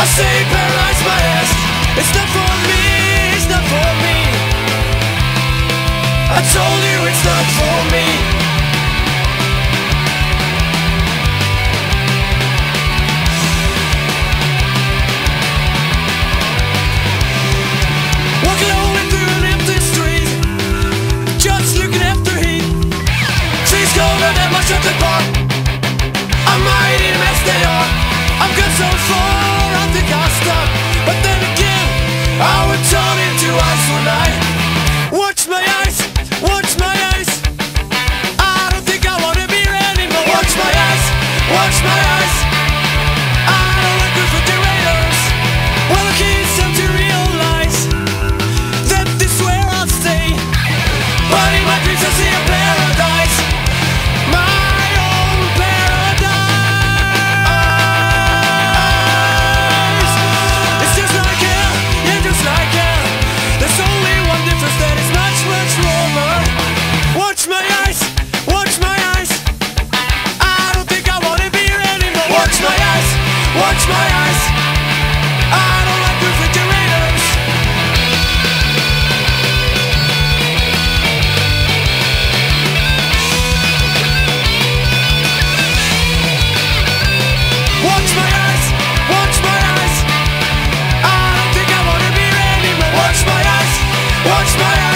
I say paralyze my ass. It's not for me, it's not for me. I told you it's not for me. Walking only through an empty street, just looking after heat. Trees colder than my chocolate bar. I might eat them as they are. I've got so far, I think I'll stop. But then again, I would turn into ice when I watch my eyes, watch my eyes. I don't think I wanna be here anymore. Watch my eyes, watch my eyes. I don't look good for derators. Well, I can't seem to realize that this is where I'll stay. But in my dreams I see a paradise. Watch my eyes. I don't like refrigerators. Watch my eyes. Watch my eyes. I don't think I wanna be anymore. Watch my eyes. Watch my eyes.